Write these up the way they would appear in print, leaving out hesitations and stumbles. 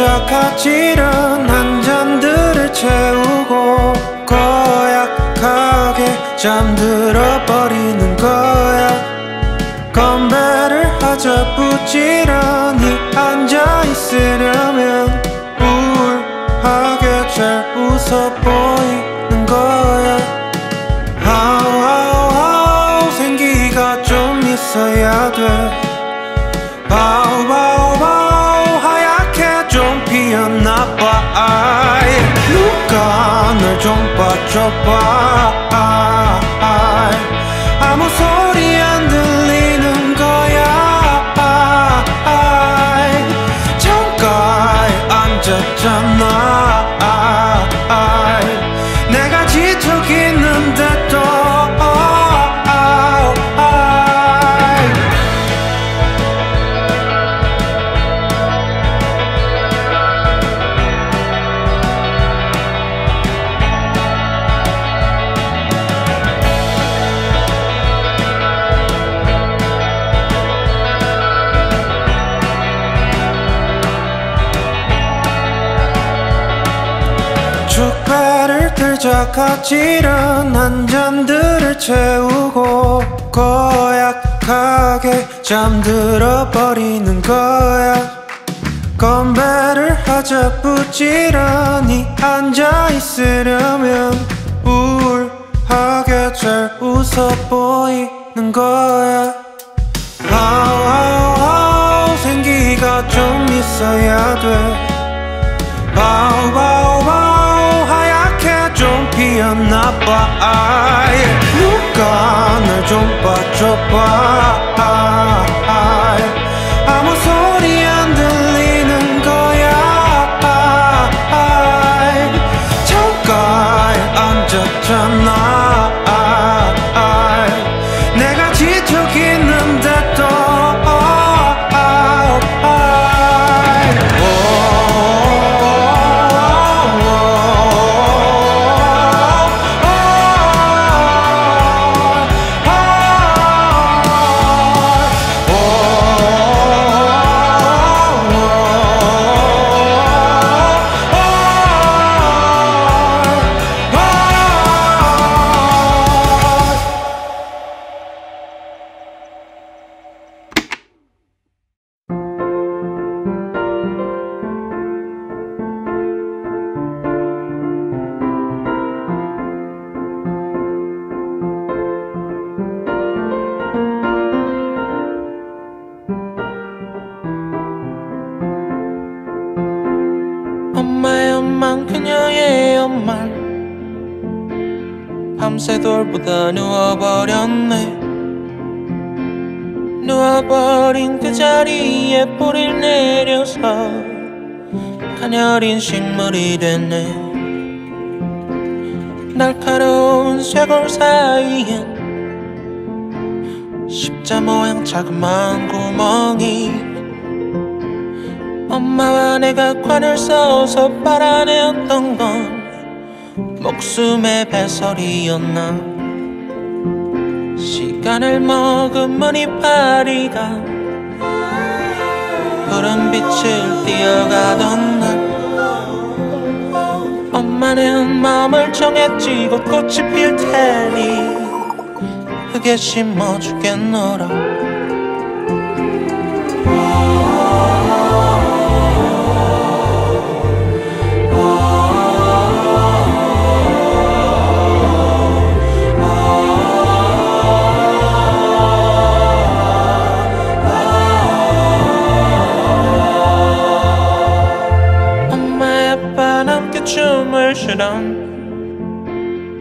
그저 가지런 한 잔들을 채우고 고약하게 잠들어버리는 거야. 건배를 하자 부지런히 앉아있으려면 우울하게 잘 웃어 보이는 거야. 하우 하우 하우 생기가 좀 있어야 돼. 바우 바우 바우 하얗게 좀 피었나봐. 아이 누가 날 좀 봐줘봐. 아이 아무 소리 안 들리는 거야. 아이 창가에 앉았잖아. 아이 내가 지쳐있는데도 축배를 들자 가지런 한 잔들을 채우고 고약하게 잠들어버리는 거야. 건배를 하자 부지런히 앉아있으려면 우울하게 잘 웃어 보이는 거야. 하우 하우 하우 생기가 좀 있어야 돼. 바우 바우 바우 하얗게 좀 피었나봐. 아이 누가 날 좀 봐줘봐. 아이 아무 소리 안 들리는 거야. 아이 창가에 앉았잖아. 아이 내가 지쳐있는데도 밤새 돌보다 누워버렸네. 누워버린 그 자리에 뿌리를 내려서 가녀린 식물이 됐네. 날카로운 쇄골 사이엔 십자 모양 자그마한 구멍이. 엄마와 내가 관을 써서 빨아내었던 건 목숨의 배설이었나. 시간을 머금은 이파리가 푸른 빛을 띄어가던 날 엄마는 마음을 정했지. 곧 꽃이 필 테니 흙에 심어주겠노라. 춤을 추던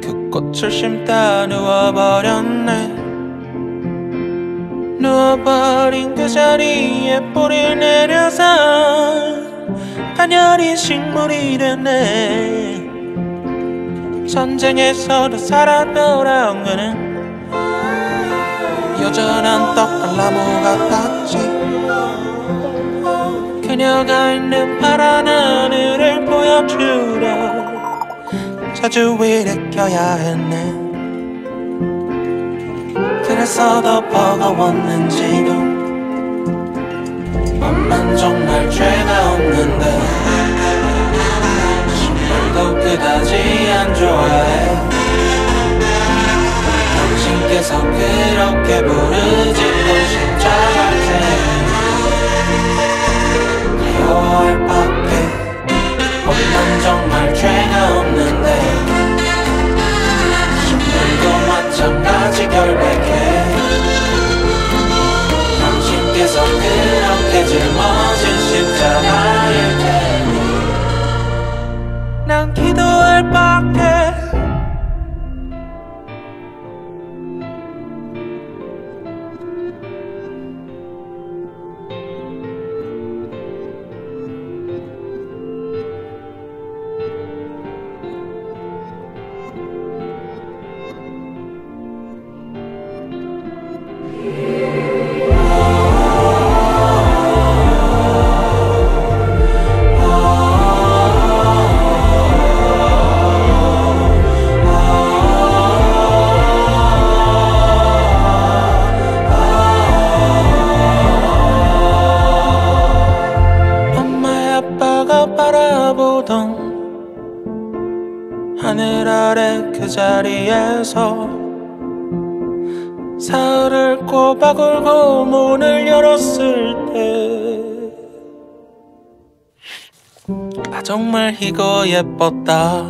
그 꽃을 심다 누워버렸네. 누워버린 그 자리에 뿌리를 내려서 가녀린 식물이 되네. 전쟁에서도 살아 돌아온 그는 여전한 떡갈나무 같았지. 그녀가 있는 파란 하늘을 보여주려 자주 일으켜야 했네. 그래서 더 버거웠는지도 맘만 정말 죄가 없는데 그다지 안 좋아해. 당신께서 그렇게 부르지 또 심장한테 귀여워할 밖에 없는 정말 죄가 없는데 신들도 마찬가지 결백해. 당신께서 그렇게 짊어진 십자가일 때 난 기도할 밖에 자리에서 사흘을 꼬박 울고 문을 열었을 때 나 정말 이거 예뻤다.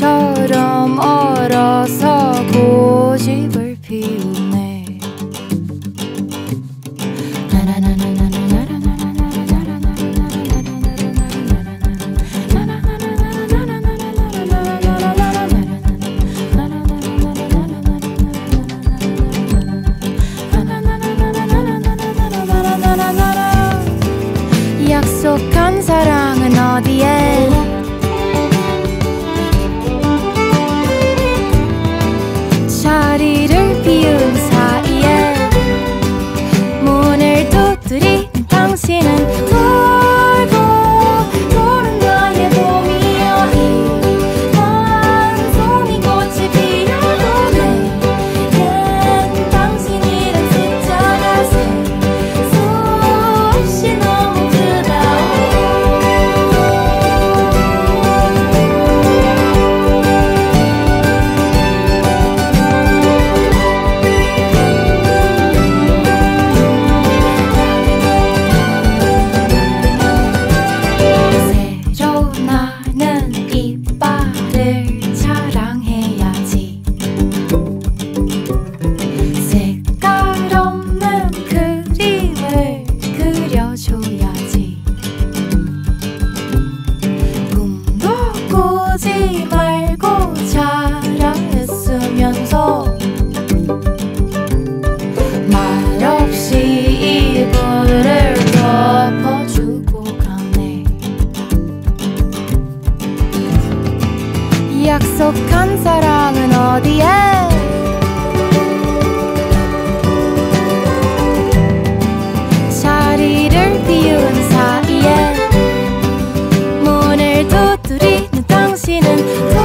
꽃처럼 얼어서 고집을 피우네. 약속한 사랑은 어디에? 자리를 비운 사이에 문을 두드린 당신은 돌고 도는 나의 봄이여. 이만 송이 꽃이 피어도 내겐 당신이란 숫자가 셀 수 없이 너무 하지 말고 자라했으면서 말없이 이불을 덮어주고 가네. 약속한 사랑은 어디에? 자리를 비운 사이에 문을 두드리 당신은 돌고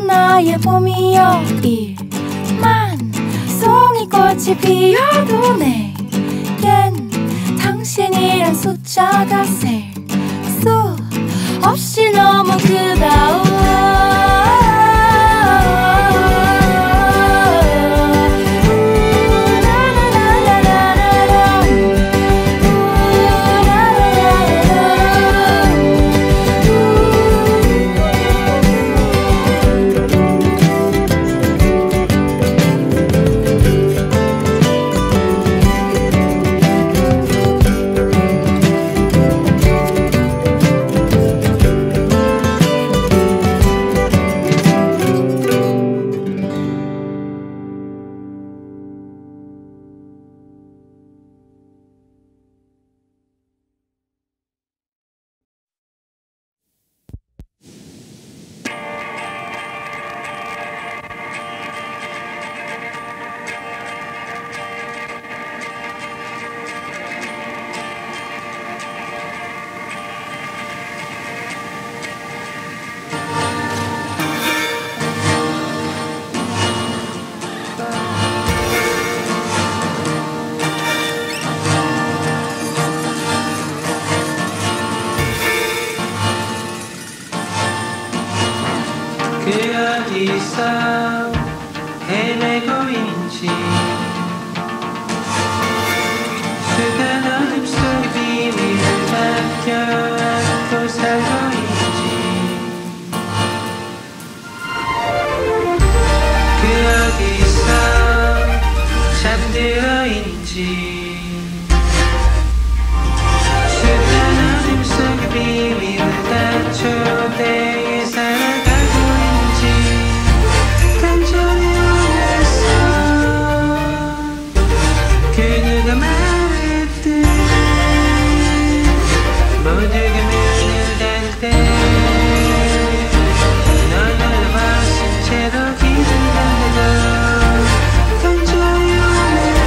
도는 나의 봄이여. 이만 송이 꽃이 피어도 내겐 당신이란 숫자가 셀 수 없이 너무 나의 봄이여. 일만 송이꽃이 피어도 내겐 당신이란 숫자가 셀 수 없이 너무 그다워. 그 어디서 헤매고 있는지 수간 어둠 속 비밀을 맡겨안고 살고 있는지. 그 어디서 잠들어 있는지 수간 어둠 속 비밀을 다 초대해 살아가 던져요 내 손.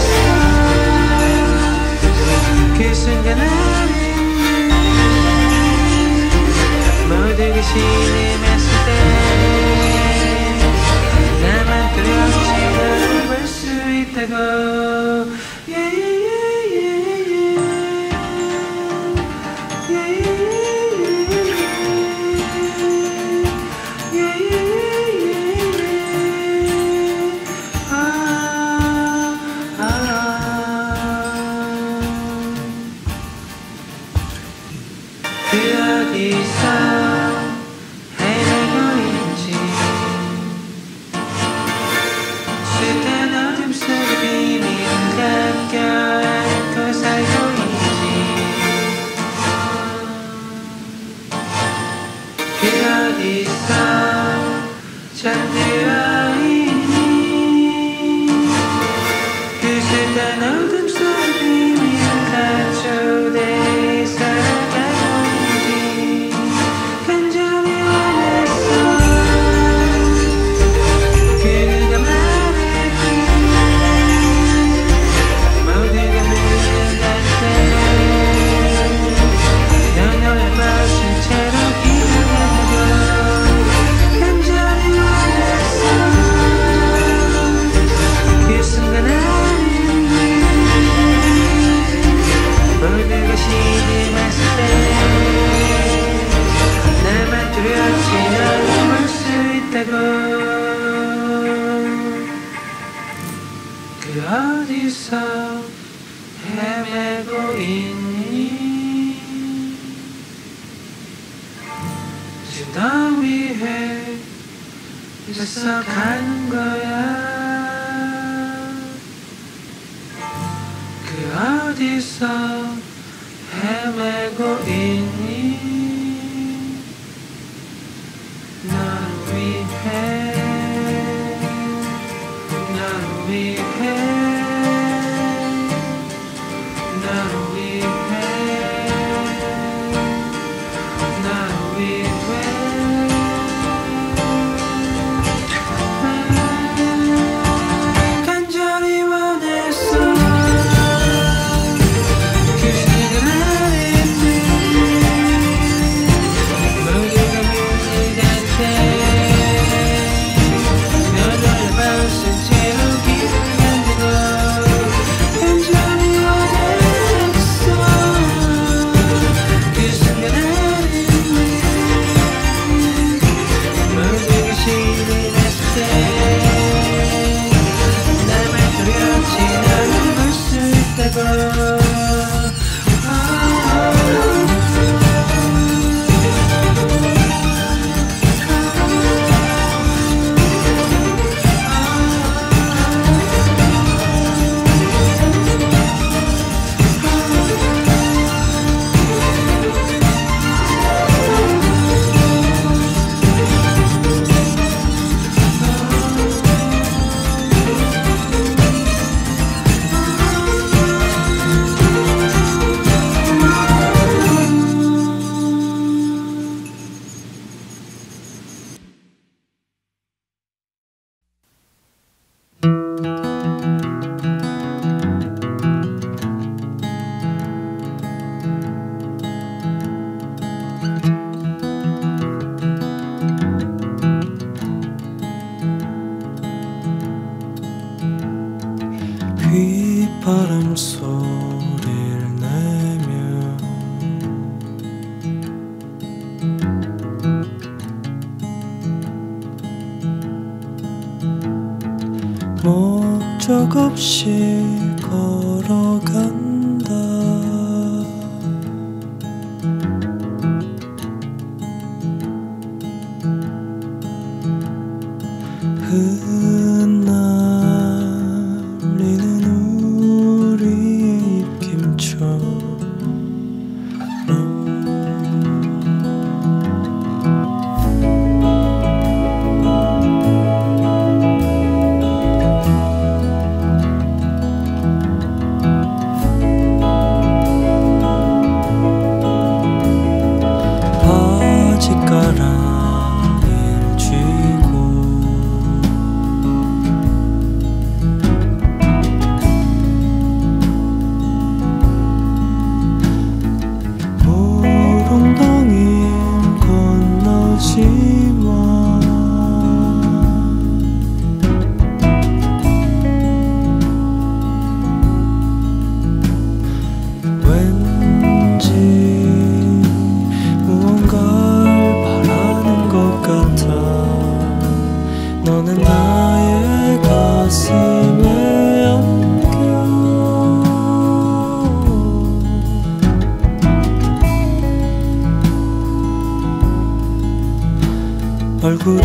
얼굴을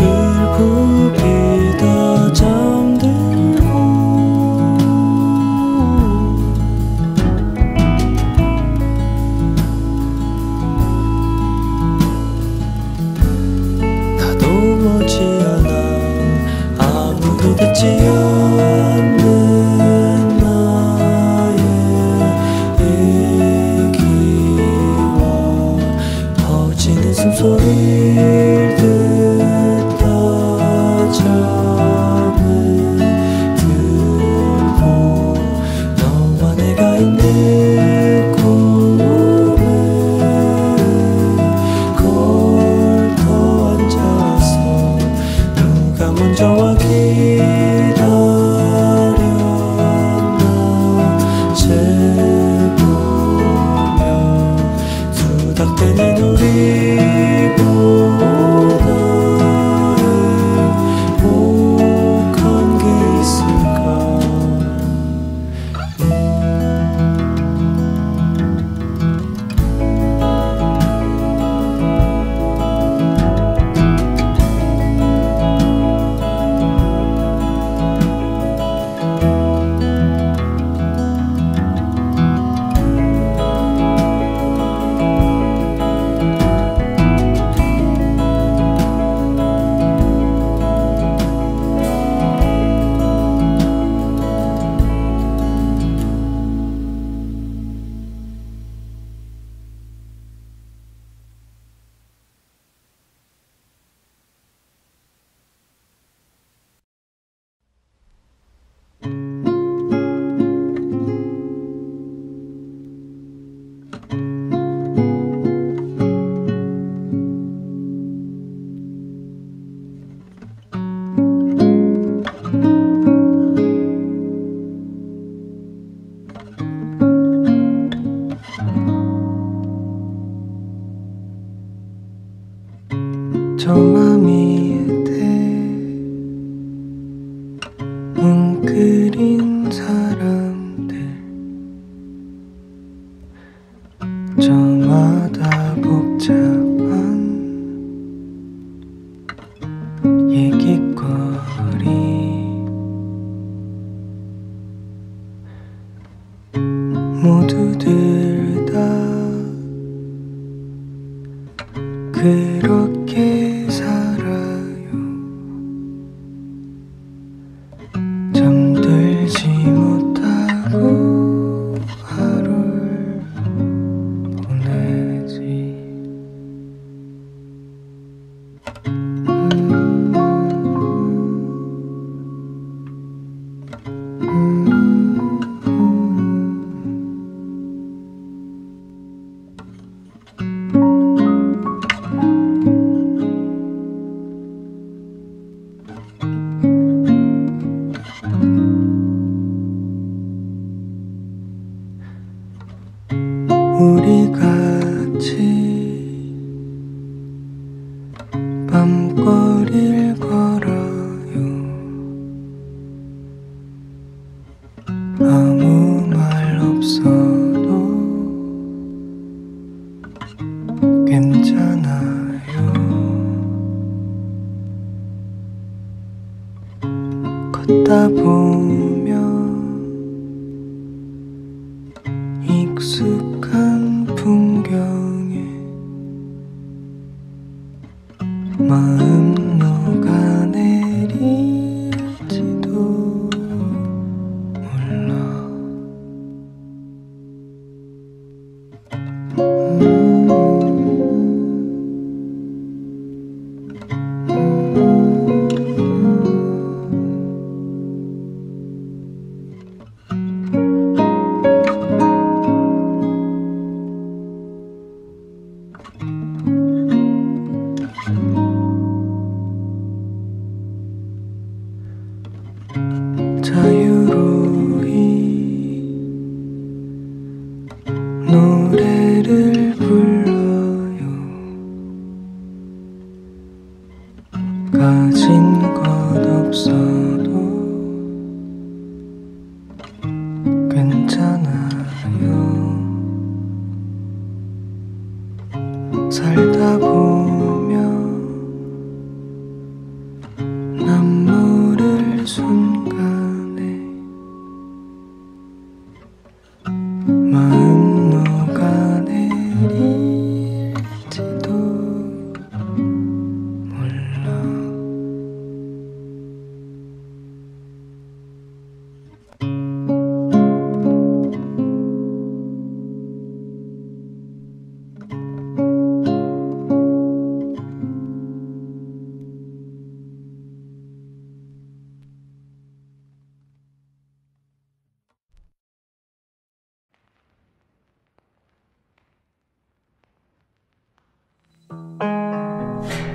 굽히다 잠들고 나도 머지않아 아무도 듣지 않는 숨소리를 듣다 잠을 들고 너와 내가 있는 꿈을 걸터 앉아서 누가 먼저 와 기다렸나 재보면 수닥대는 우리 살다 보면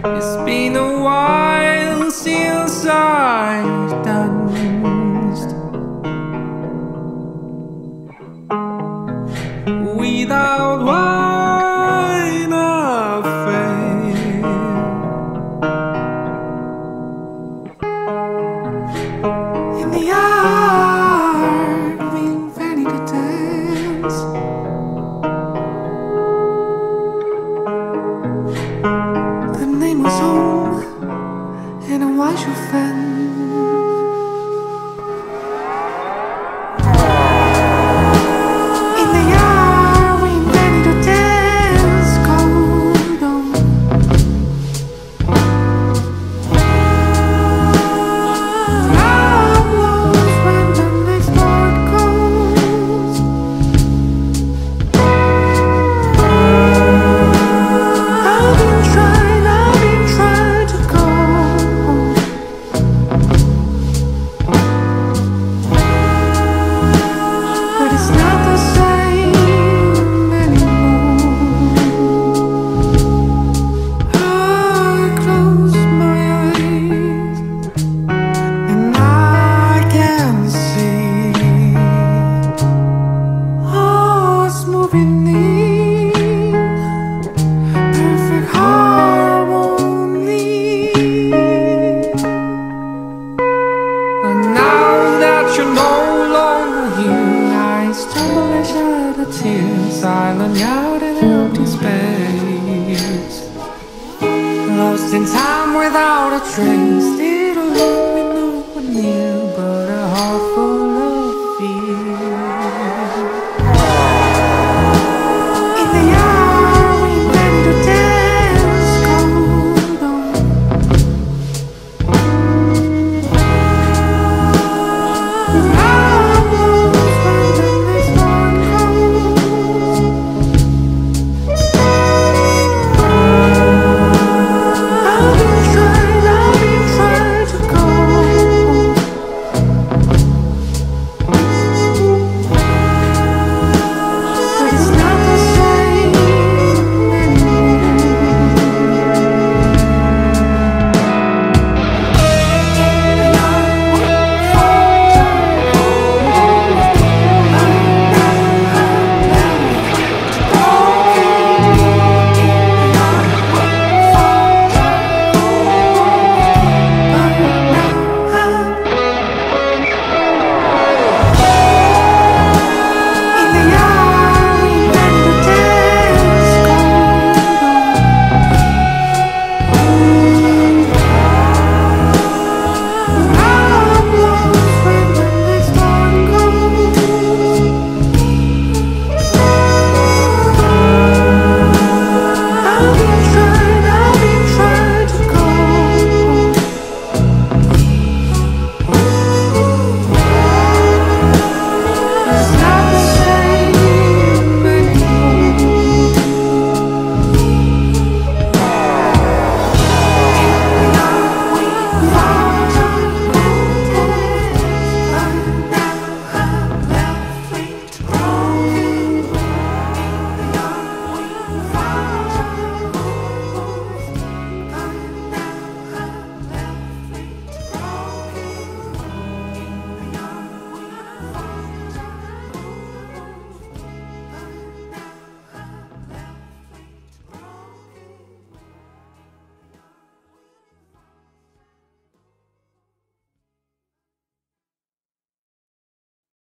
It's been a while since I've danced without wine affair. In the yard, been ready to dance. Was home and I was your friend. Silent out in empty space, lost in time without a trace.